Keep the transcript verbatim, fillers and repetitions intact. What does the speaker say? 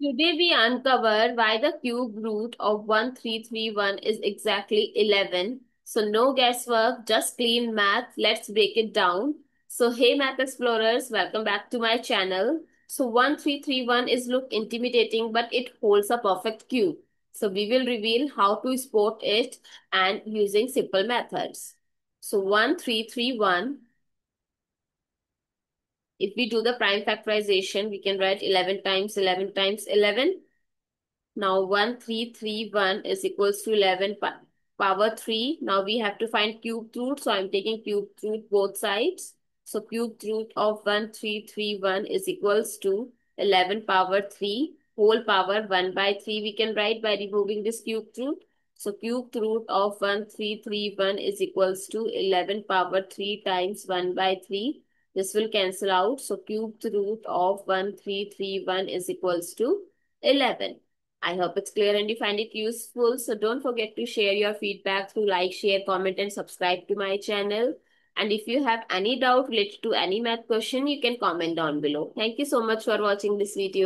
Today we uncover why the cube root of one three three one is exactly eleven. So no guesswork, just clean math. Let's break it down. So hey math explorers, welcome back to my channel. So one three three one is look intimidating, but it holds a perfect cube. So we will reveal how to spot it and using simple methods. So one three three one, if we do the prime factorization, we can write eleven times eleven times eleven. Now one three three one is equals to eleven power three. Now we have to find cube root. So I'm taking cube root both sides. So cube root of one three three one is equals to eleven power three whole power one by three. We can write by removing this cube root. So cube root of one three three one is equals to eleven power three times one by three. This will cancel out. So cube root of one three three one is equals to eleven. I hope it's clear and you find it useful. So don't forget to share your feedback through like, share, comment and subscribe to my channel. And if you have any doubt related to any math question, you can comment down below. Thank you so much for watching this video.